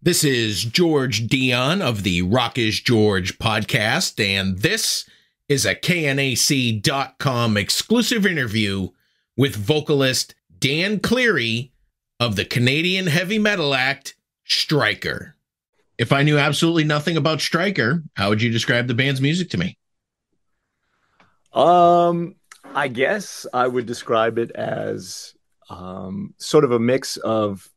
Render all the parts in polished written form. This is George Dionne of the Rock Is George podcast, and this is a KNAC.com exclusive interview with vocalist Dan Cleary of the Canadian heavy metal act Striker. If I knew absolutely nothing about Striker, how would you describe the band's music to me? I guess I would describe it as sort of a mix of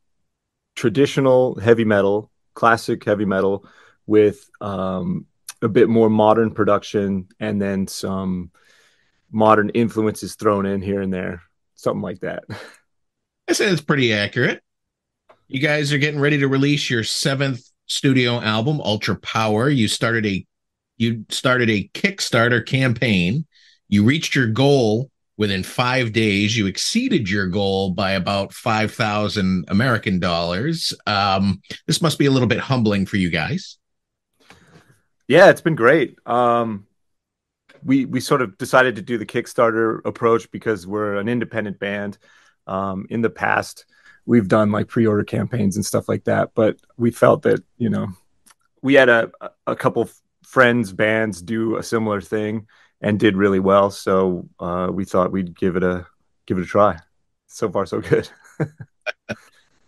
traditional heavy metal, classic heavy metal, with a bit more modern production and then some modern influences thrown in here and there, something like that. I say that's pretty accurate. You guys are getting ready to release your 7th studio album, ULTRAPOWER. You started a Kickstarter campaign. You reached your goal within 5 days. You exceeded your goal by about $5,000 American dollars. This must be a little bit humbling for you guys. Yeah, it's been great. We sort of decided to do the Kickstarter approach because we're an independent band. In the past, we've done like pre-order campaigns and stuff like that, but we felt that, you know, we had a couple friends bands do a similar thing and did really well, so we thought we'd give it a try. So far, so good.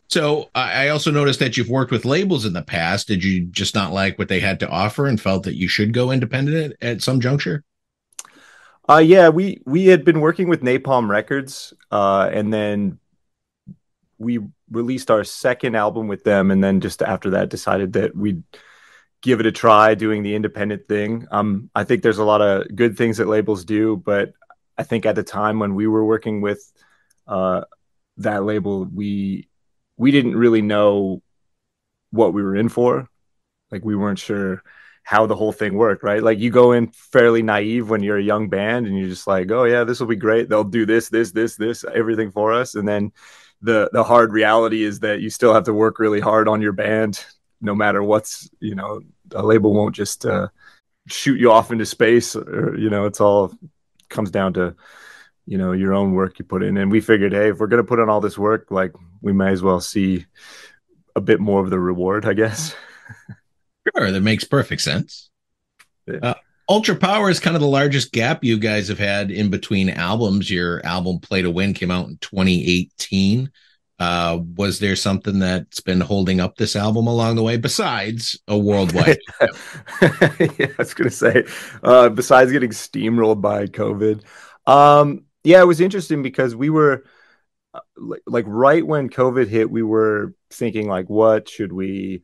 So I also noticed that you've worked with labels in the past. Did you just not like what they had to offer and felt that you should go independent at some juncture? Yeah, we had been working with Napalm Records, and then we released our 2nd album with them, and then just after that decided that we'd give it a try doing the independent thing. I think there's a lot of good things that labels do, but I think at the time when we were working with that label, we didn't really know what we were in for. Like, we weren't sure how the whole thing worked, right? Like, you go in fairly naive when you're a young band and you're just like, oh yeah, this will be great. They'll do this, everything for us. And then the hard reality is that you still have to work really hard on your band. No matter what's, you know, a label won't just shoot you off into space, or, you know, it's all comes down to, you know, your own work you put in. And we figured, hey, if we're going to put in all this work, like, we may as well see a bit more of the reward, I guess. Sure, that makes perfect sense. Yeah. ULTRAPOWER is kind of the largest gap you guys have had in between albums. Your album Play to Win came out in 2018. Was there something that's been holding up this album along the way besides a worldwide? Yeah, I was going to say, besides getting steamrolled by COVID. Yeah, it was interesting because we were like right when COVID hit, we were thinking like, what should we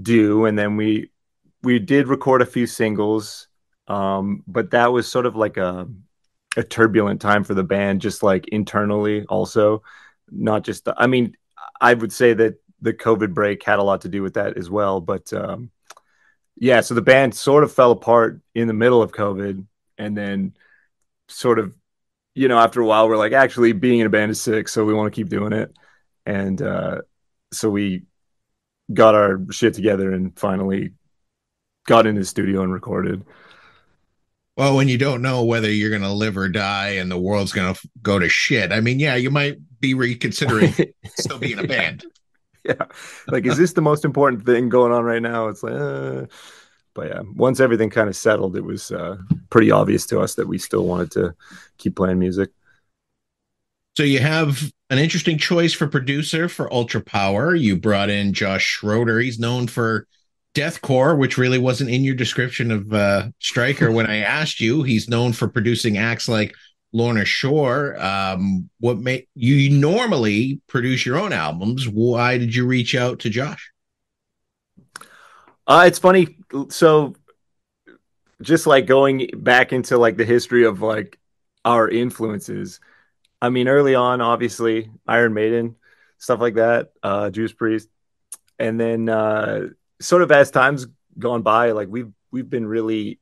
do? And then we did record a few singles. But that was sort of like a turbulent time for the band, just like internally also. Not just I mean, I would say that the COVID break had a lot to do with that as well, but yeah, so the band sort of fell apart in the middle of COVID, and then sort of, you know, after a while we're like, actually being in a band is sick, so we want to keep doing it. And so we got our shit together and finally got into the studio and recorded. Well, when you don't know whether you're going to live or die and the world's going to go to shit, I mean, yeah, you might be reconsidering still being a band. Yeah. Like, is this the most important thing going on right now? It's like, but yeah, once everything kind of settled, it was pretty obvious to us that we still wanted to keep playing music. So you have an interesting choice for producer for ULTRAPOWER. You brought in Josh Schroeder. He's known for deathcore, which really wasn't in your description of Striker when I asked you. He's known for producing acts like Lorna Shore. What made you normally produce your own albums? Why did you reach out to Josh? It's funny. So just like going back into like the history of like our influences. I mean, early on, obviously Iron Maiden, stuff like that, Judas Priest, and then sort of as time's gone by, like we've been really,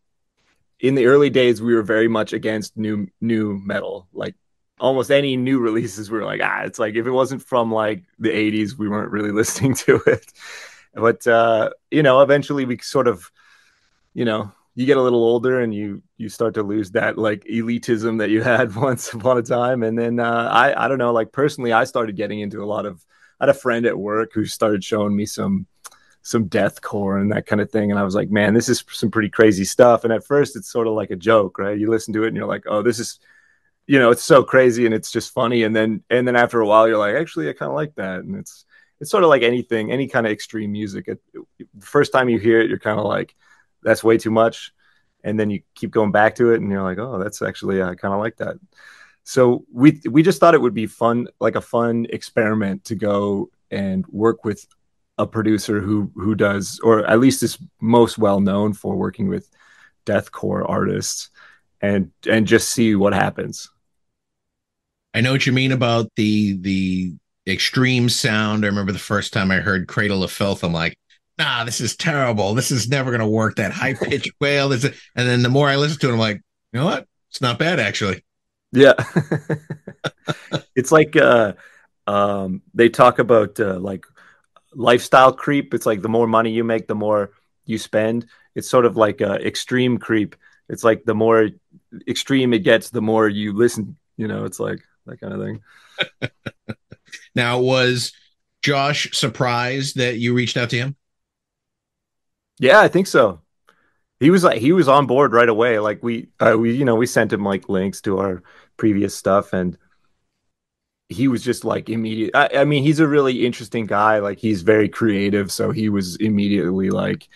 in the early days, we were very much against new metal. Like almost any new releases, we were like, it's like, if it wasn't from like the 80s, we weren't really listening to it. But, you know, eventually we sort of, you know, you get a little older and you start to lose that like elitism that you had once upon a time. And then I don't know, like personally, I started getting into a lot of, I had a friend at work who started showing me some some deathcore and that kind of thing. And I was like, man, this is some pretty crazy stuff. And at first it's sort of like a joke, right? You listen to it and you're like, oh, this is, you know, it's so crazy and it's just funny. And then after a while you're like, actually, I kind of like that. And it's sort of like anything, any kind of extreme music. The first time you hear it, you're kind of like, that's way too much. And then you keep going back to it and you're like, oh, that's actually, I kind of like that. So we just thought it would be fun, like a fun experiment to go and work with a producer who does, or at least is most well known for working with deathcore artists, and just see what happens. I know what you mean about the extreme sound. I remember the first time I heard Cradle of Filth, I'm like, nah, this is terrible. This is never going to work. That high pitched wail. And then the more I listen to it, I'm like, you know what? It's not bad, actually. Yeah. It's like they talk about like lifestyle creep. It's like the more money you make, the more you spend. It's sort of like extreme creep. It's like the more extreme it gets, the more you listen. You know, it's like that kind of thing. Now, was Josh surprised that you reached out to him? Yeah, I think so. He was on board right away. Like we sent him like links to our previous stuff, and he was just like immediate. I mean, he's a really interesting guy. Like he's very creative. So he was immediately like,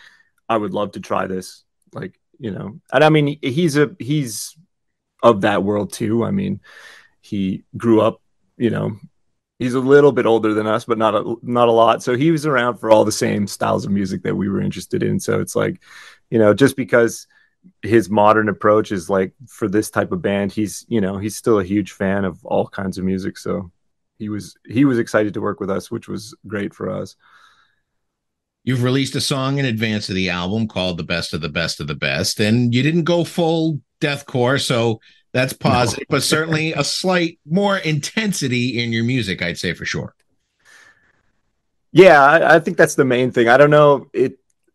I would love to try this. Like, you know, and I mean, he's of that world too. I mean, he grew up, you know, he's a little bit older than us, but not a lot. So he was around for all the same styles of music that we were interested in. So it's like, you know, just because his modern approach is like for this type of band, he's still a huge fan of all kinds of music. So he was excited to work with us, which was great for us. You've released a song in advance of the album called The Best of the Best of the Best, and you didn't go full deathcore. So that's positive, no. But certainly a slight more intensity in your music, I'd say for sure. Yeah, I think that's the main thing. I don't know.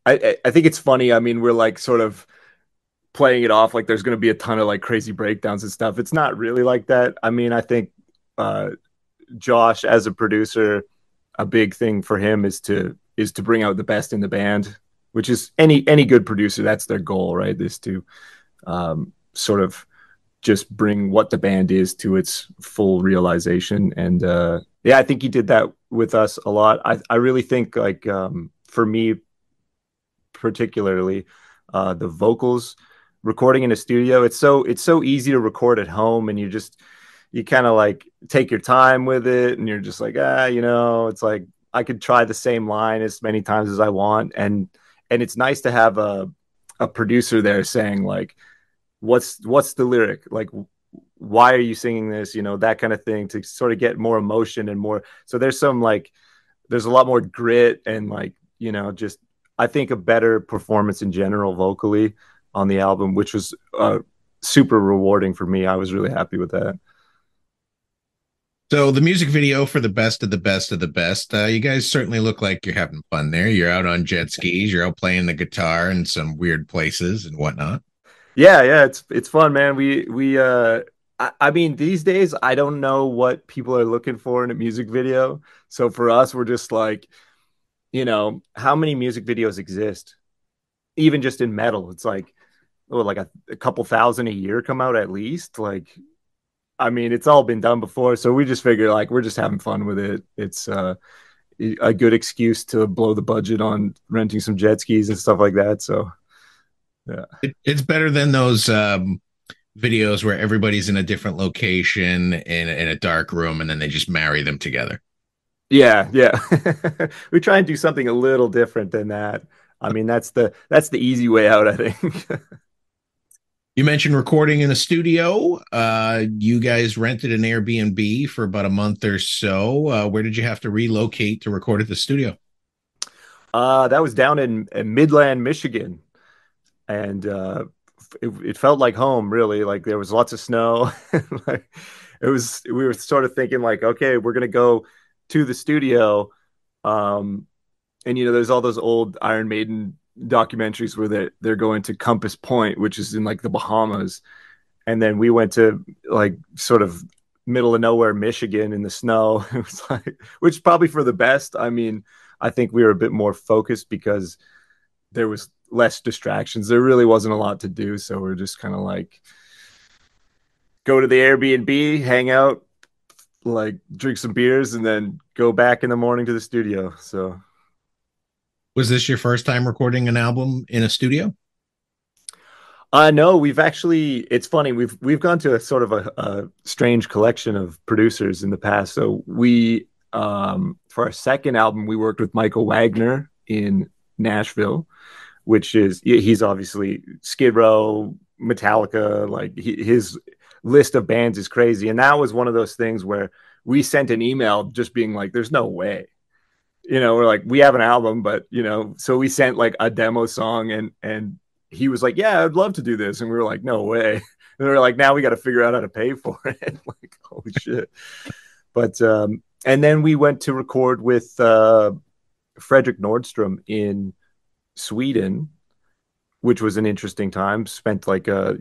I think it's funny. I mean, we're like sort of playing it off like there's going to be a ton of like crazy breakdowns and stuff. It's not really like that. I mean, I think Josh, as a producer, a big thing for him is to bring out the best in the band, which is any good producer. That's their goal, right? Is to sort of just bring what the band is to its full realization. And yeah, I think he did that with us a lot. I really think like for me particularly, the vocals, recording in a studio, it's so easy to record at home, and you kind of like take your time with it, and you're just like, you know, it's like I could try the same line as many times as I want. And it's nice to have a producer there saying like, what's the lyric, like why are you singing this, you know, that kind of thing, to sort of get more emotion and more. So there's a lot more grit and like, you know, just I think a better performance in general vocally on the album, which was super rewarding for me. I was really happy with that. So the music video for The Best of the Best of the Best, you guys certainly look like you're having fun there. You're out on jet skis, you're out playing the guitar in some weird places and whatnot. Yeah, it's fun, man. I mean, these days I don't know what people are looking for in a music video. So for us, we're just like, you know, how many music videos exist? Even just in metal, it's like, oh, like a couple thousand a year come out at least. Like, I mean, it's all been done before, so we just figure like we're just having fun with it. It's a good excuse to blow the budget on renting some jet skis and stuff like that. So. Yeah. It's better than those videos where everybody's in a different location in a dark room and then they just marry them together. Yeah. We try and do something a little different than that. I mean, that's the easy way out, I think. You mentioned recording in a studio. You guys rented an Airbnb for about a month or so. Where did you have to relocate to record at the studio? That was down in Midland, Michigan. And it felt like home, really. Like there was lots of snow. Like, we were sort of thinking like, okay, we're going to go to the studio. And, you know, there's all those old Iron Maiden documentaries where they're going to Compass Point, which is in like the Bahamas. And then we went to like sort of middle of nowhere, Michigan in the snow. It was like, which probably for the best. I mean, I think we were a bit more focused because there was less distractions. There really wasn't a lot to do. So we're just kind of like, go to the Airbnb, hang out, like drink some beers, and then go back in the morning to the studio. So was this your first time recording an album in a studio? No, we've actually, it's funny. We've gone to a sort of a strange collection of producers in the past. So we, for our second album, we worked with Michael Wagner in Nashville, which is, he's obviously Skid Row, Metallica, like his list of bands is crazy. And that was one of those things where we sent an email just being like, there's no way, you know, we're like, we have an album, but you know, so we sent like a demo song and he was like, yeah, I'd love to do this. And we were like, no way. And we were like, now we got to figure out how to pay for it. Like, holy shit. But, and then we went to record with, Fredrik Nordstrom in Sweden, which was an interesting time. Spent like, 4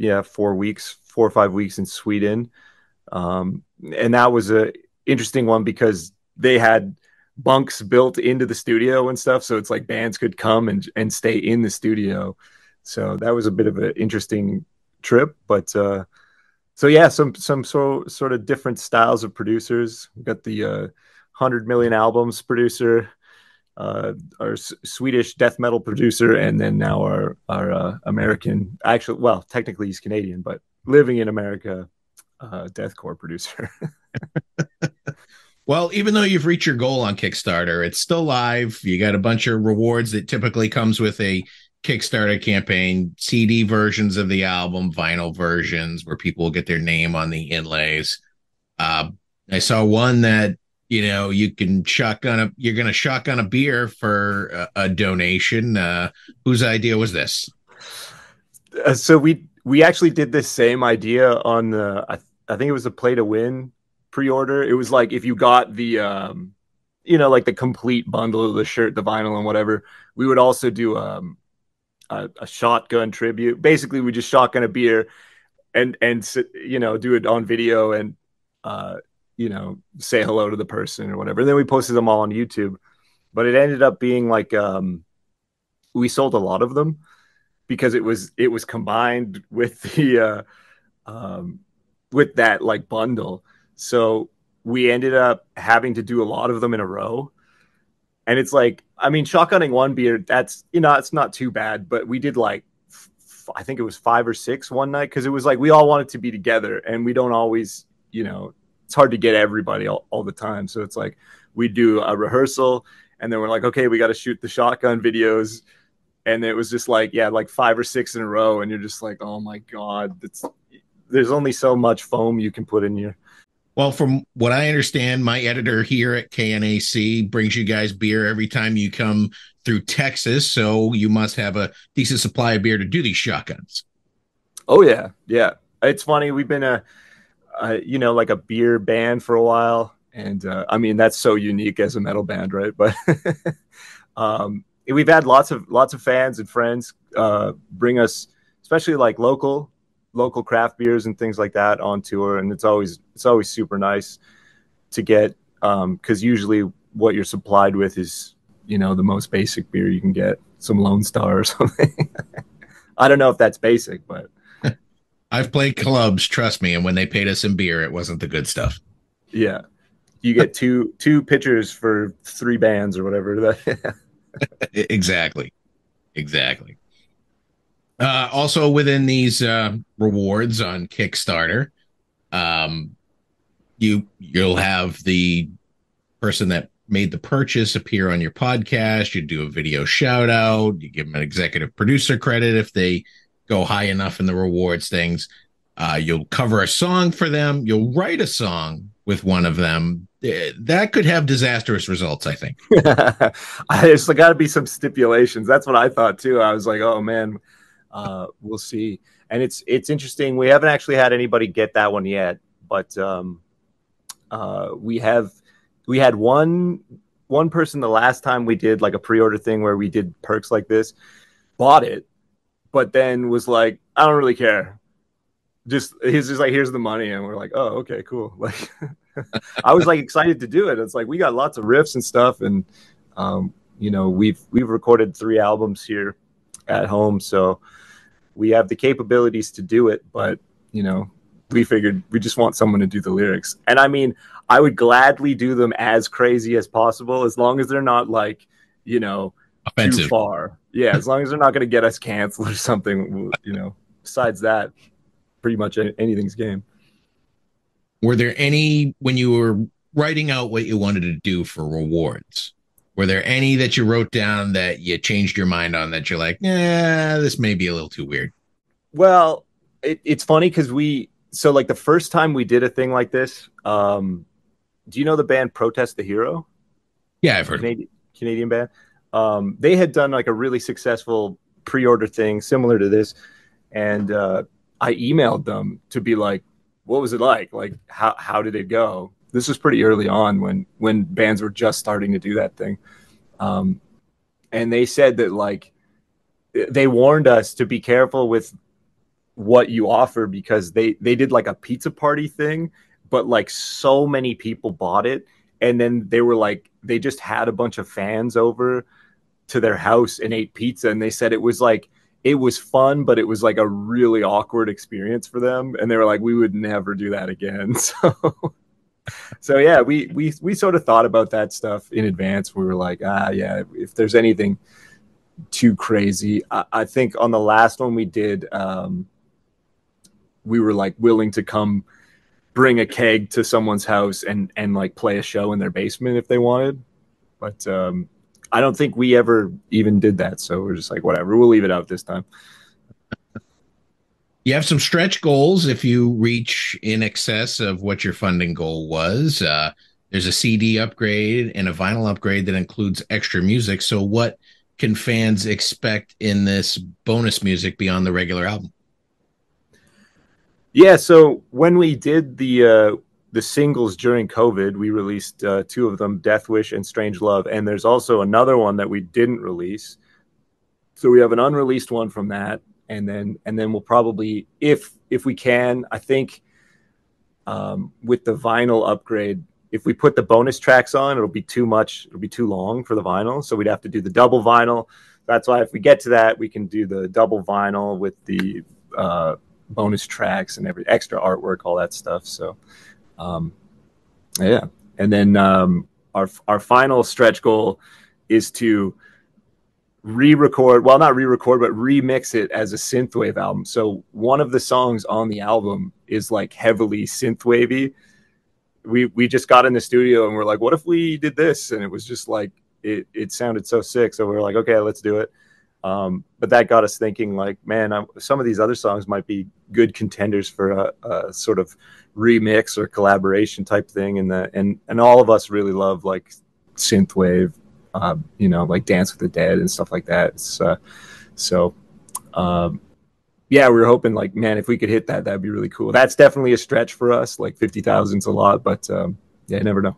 or 5 weeks in Sweden. And that was a interesting one because they had bunks built into the studio and stuff. So it's like bands could come and stay in the studio. So that was a bit of an interesting trip, but, so yeah, some sort of different styles of producers. We got the, 100 Million Albums producer, our Swedish death metal producer, and then now our American, actually, well, technically he's Canadian, but living in America, deathcore producer. Well, even though you've reached your goal on Kickstarter, it's still live. You got a bunch of rewards that typically comes with a Kickstarter campaign, CD versions of the album, vinyl versions where people will get their name on the inlays. I saw one that, you know, you're going to shotgun a beer for a donation. Whose idea was this? So we actually did this same idea on the, I think it was the Play to Win pre-order. It was like, if you got the, you know, like the complete bundle of the shirt, the vinyl and whatever, we would also do, a shotgun tribute. Basically, we just shotgun a beer and you know, do it on video and you know, say hello to the person or whatever. And then we posted them all on YouTube. But it ended up being like we sold a lot of them because it was combined with the with that like bundle. So we ended up having to do a lot of them in a row. And it's like, I mean, shotgunning one beer, that's, you know, it's not too bad, but we did like, I think it was 5 or 6 one night. Cause it was like, we all wanted to be together and we don't always, you know, it's hard to get everybody all the time. So it's like, we do a rehearsal and then we're like, okay, we got to shoot the shotgun videos. And it was just like, yeah, like 5 or 6 in a row. And you're just like, oh my God, there's only so much foam you can put in here. Well, from what I understand, my editor here at KNAC brings you guys beer every time you come through Texas, so you must have a decent supply of beer to do these shotguns. Oh, yeah. Yeah. It's funny. We've been you know, like a beer band for a while, and I mean, that's so unique as a metal band, right? But we've had lots of fans and friends bring us, especially like local craft beers and things like that on tour. And it's always super nice to get, cause usually what you're supplied with is, you know, the most basic beer you can get, some Lone Star or something. I don't know if that's basic, but I've played clubs, trust me. And when they paid us in beer, it wasn't the good stuff. Yeah. You get two pitchers for 3 bands or whatever. Exactly. Also within these rewards on Kickstarter, you'll have the person that made the purchase appear on your podcast. You do a video shout out. You give them an executive producer credit if they go high enough in the rewards things. You'll cover a song for them. You'll write a song with one of them. That could have disastrous results, I think. There's got to be some stipulations. That's what I thought too. I was like, oh man. We'll see. And it's interesting. We haven't actually had anybody get that one yet, but we had one person the last time we did like a pre-order thing where we did perks like this, bought it, but then was like, I don't really care. He's just like, here's the money. And we're like, oh, okay, cool. Like I was like excited to do it. It's like, we got lots of riffs and stuff. And you know, we've recorded 3 albums here at home, so we have the capabilities to do it, but, you know, we figured we just want someone to do the lyrics. And I mean, I would gladly do them as crazy as possible, as long as they're not, like, you know, offensive. Too far. Yeah, as long as they're not going to get us canceled or something, you know. Besides that, pretty much anything's game. Were there any, when you were writing out what you wanted to do for rewards, were there any that you wrote down that you changed your mind on, that you're like, nah, this may be a little too weird? Well, it's funny because so like the first time we did a thing like this, do you know the band Protest the Hero? Yeah, I've heard of it. Canadian band. They had done like a really successful pre-order thing similar to this. And I emailed them to be like, what was it like? Like, how did it go? This was pretty early on when bands were just starting to do that thing. And they said that, like, they warned us to be careful with what you offer, because they did like a pizza party thing, but like so many people bought it. And then they were like, they just had a bunch of fans over to their house and ate pizza. And they said it was like, it was fun, but it was like a really awkward experience for them. And they were like, we would never do that again. So, so yeah, we sort of thought about that stuff in advance. We were like, yeah, if there's anything too crazy. I think on the last one we did, we were like willing to come bring a keg to someone's house and like play a show in their basement if they wanted. But, I don't think we ever even did that. So we're just like, whatever, we'll leave it out this time. You have some stretch goals if you reach in excess of what your funding goal was. There's a CD upgrade and a vinyl upgrade that includes extra music. So what can fans expect in this bonus music beyond the regular album? Yeah, so when we did the singles during COVID, we released 2 of them, Death Wish and Strange Love. And there's also another one that we didn't release. So we have an unreleased one from that. And then we'll probably, if we can, I think with the vinyl upgrade, if we put the bonus tracks on, it'll be too much. It'll be too long for the vinyl. So we'd have to do the double vinyl. That's why if we get to that, we can do the double vinyl with the bonus tracks and every extra artwork, all that stuff. So yeah. And then our final stretch goal is to re-record, well, not re-record, but remix it as a synthwave album. So one of the songs on the album is like heavily synthwavy. We just got in the studio and we're like, what if we did this? And it was just like, it sounded so sick. So we were like, okay, let's do it. But that got us thinking, like, man, some of these other songs might be good contenders for a sort of remix or collaboration type thing. And all of us really love like synthwave, you know, like Dance with the Dead and stuff like that. So yeah, we were hoping, like, man, if we could hit that, that'd be really cool. That's definitely a stretch for us. Like 50,000's a lot, but yeah, you never know.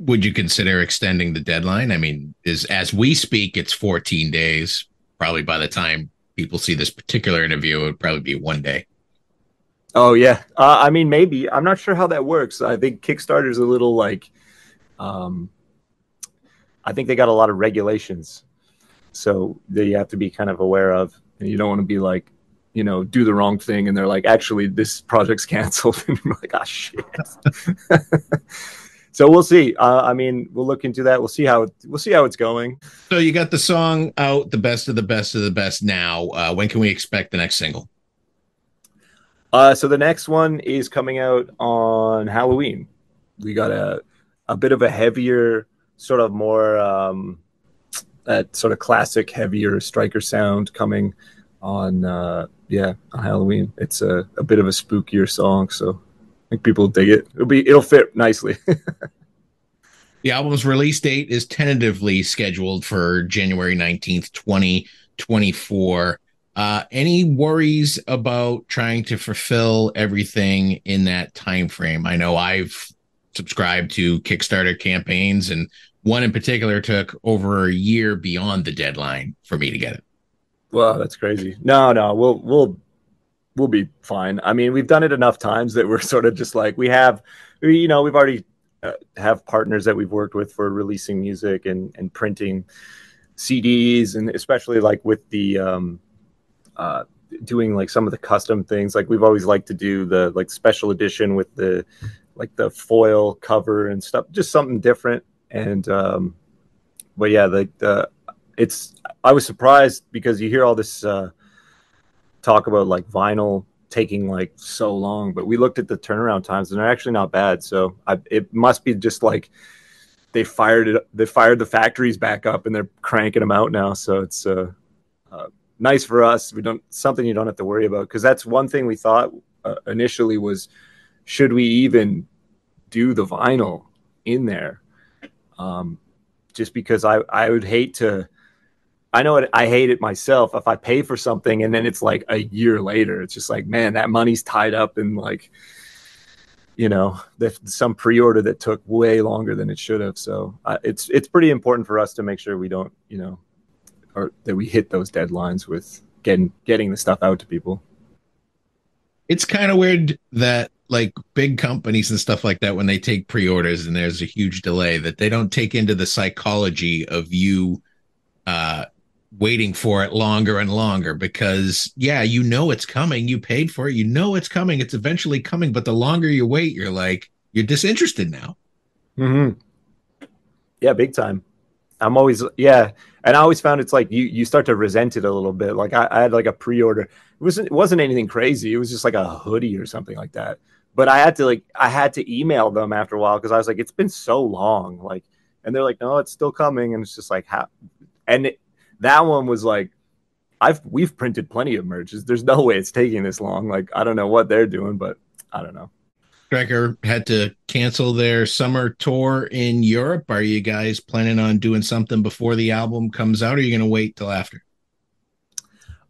Would you consider extending the deadline? I mean, as we speak, it's 14 days. Probably by the time people see this particular interview, it would probably be one day. Oh, yeah. I mean, maybe. I'm not sure how that works. I think Kickstarter's a little like, I think they got a lot of regulations. So that you have to be kind of aware of. And you don't want to be like, you know, do the wrong thing. And they're like, actually, this project's canceled. And you're like, oh, shit. So we'll see. I mean, we'll look into that. We'll see how it's going. So you got the song out, the best of the best of the best now. When can we expect the next single? So the next one is coming out on Halloween. We got a bit of a heavier, sort of more that sort of classic, heavier Striker sound coming on. Yeah, on Halloween. It's a bit of a spookier song, so. I think people will dig it. It'll fit nicely. The album's release date is tentatively scheduled for January 19th, 2024. Any worries about trying to fulfill everything in that time frame? I know I've subscribed to Kickstarter campaigns, and one in particular took over a year beyond the deadline for me to get it. Wow, that's crazy. No, we'll be fine. I mean, we've done it enough times that we're sort of just like, we've already have partners that we've worked with for releasing music and printing CDs, and especially like with the doing like some of the custom things. Like we've always liked to do the like special edition with the like the foil cover and stuff, just something different. And but yeah, like I was surprised because you hear all this talk about like vinyl taking like so long, but we looked at the turnaround times and they're actually not bad. So it must be just like they fired the factories back up and they're cranking them out now. So it's nice for us. We don't, something you don't have to worry about, because that's one thing we thought initially was, should we even do the vinyl in there? Just because I would hate to, I know it, I hate it myself if I pay for something and then it's like a year later, it's just like, man, that money's tied up in like, you know, some pre-order that took way longer than it should have. So it's pretty important for us to make sure we don't, you know, or that we hit those deadlines with getting the stuff out to people. It's kind of weird that like big companies and stuff like that, when they take pre-orders and there's a huge delay, that they don't take into the psychology of you waiting for it longer and longer, because yeah, you know it's coming, you paid for it, you know it's coming, it's eventually coming, but the longer you wait, you're like, you're disinterested now. Mm-hmm. Yeah, big time. I'm always, yeah, and I always found it's like you start to resent it a little bit. Like I had like a pre-order. It wasn't anything crazy. It was just like a hoodie or something like that. But I had to email them after a while because I was like, it's been so long, like, and they're like, no, it's still coming, and it's just like how, and that one was like, we've printed plenty of merch. There's no way it's taking this long. Like I don't know what they're doing, but I don't know. Striker had to cancel their summer tour in Europe. Are you guys planning on doing something before the album comes out, or are you going to wait till after?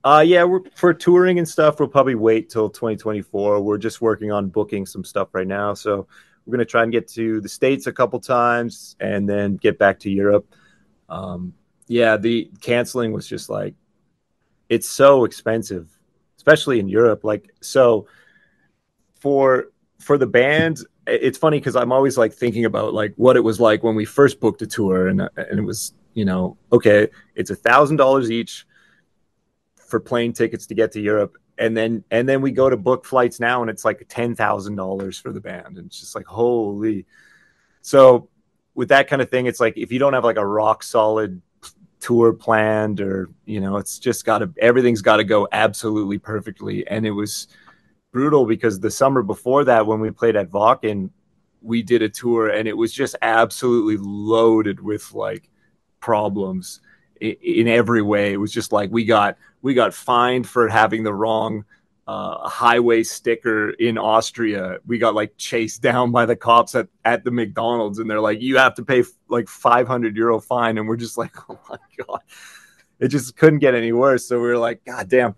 Yeah, for touring and stuff, we'll probably wait till 2024. We're just working on booking some stuff right now. So we're going to try and get to the States a couple times and then get back to Europe. Yeah, the canceling was just like, it's so expensive, especially in Europe. Like, so for the band, it's funny because I'm always like thinking about like what it was like when we first booked a tour, and it was, you know, okay, it's $1,000 each for plane tickets to get to Europe, and then we go to book flights now and it's like $10,000 for the band, and it's just like, holy. So with that kind of thing, it's like if you don't have like a rock solid tour planned, or you know, it's just everything's got to go absolutely perfectly. And it was brutal because the summer before that, when we played at Vakken, we did a tour and it was just absolutely loaded with like problems in every way. It was just like we got fined for having the wrong highway sticker in Austria. We got like chased down by the cops at the McDonald's, and they're like, you have to pay like €500 fine. And we're just like, oh my God, it just couldn't get any worse. So we were like, God damn.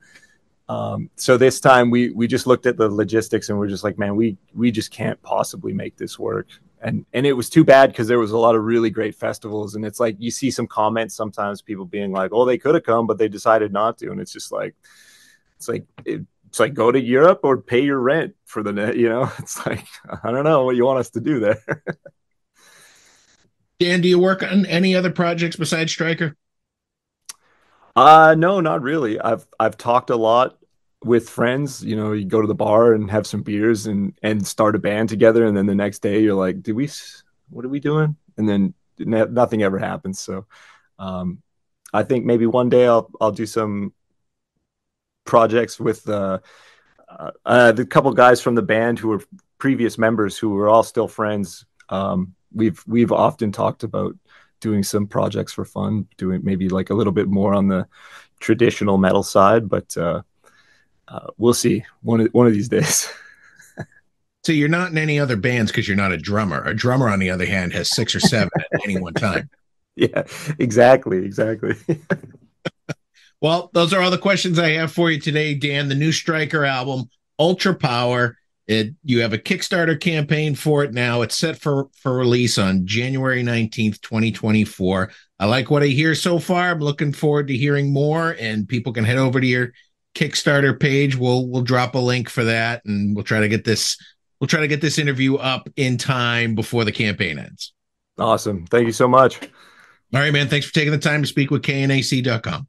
So this time we just looked at the logistics and we're just like, man, we just can't possibly make this work. And it was too bad because there was a lot of really great festivals. And it's like, you see some comments sometimes, people being like, oh, they could have come, but they decided not to. And it's just like, it's like go to Europe or pay your rent for the net, you know, it's like, I don't know what you want us to do there. Dan, do you work on any other projects besides Striker? No, not really. I've talked a lot with friends. You know, you go to the bar and have some beers and start a band together, and then the next day you're like, what are we doing? And then nothing ever happens. So I think maybe one day I'll do some projects with the couple guys from the band who were previous members who were all still friends. We've often talked about doing some projects for fun, doing maybe like a little bit more on the traditional metal side, but we'll see one of these days. So you're not in any other bands because you're not a drummer. A drummer, on the other hand, has 6 or 7 at any one time. Yeah, exactly. Well, those are all the questions I have for you today, Dan. The new Striker album, ULTRAPOWER. You have a Kickstarter campaign for it now. It's set for release on January 19th, 2024. I like what I hear so far. I'm looking forward to hearing more, and people can head over to your Kickstarter page. We'll drop a link for that, and we'll try to get this We'll try to get this interview up in time before the campaign ends. Awesome. Thank you so much. All right, man. Thanks for taking the time to speak with KNAC.com.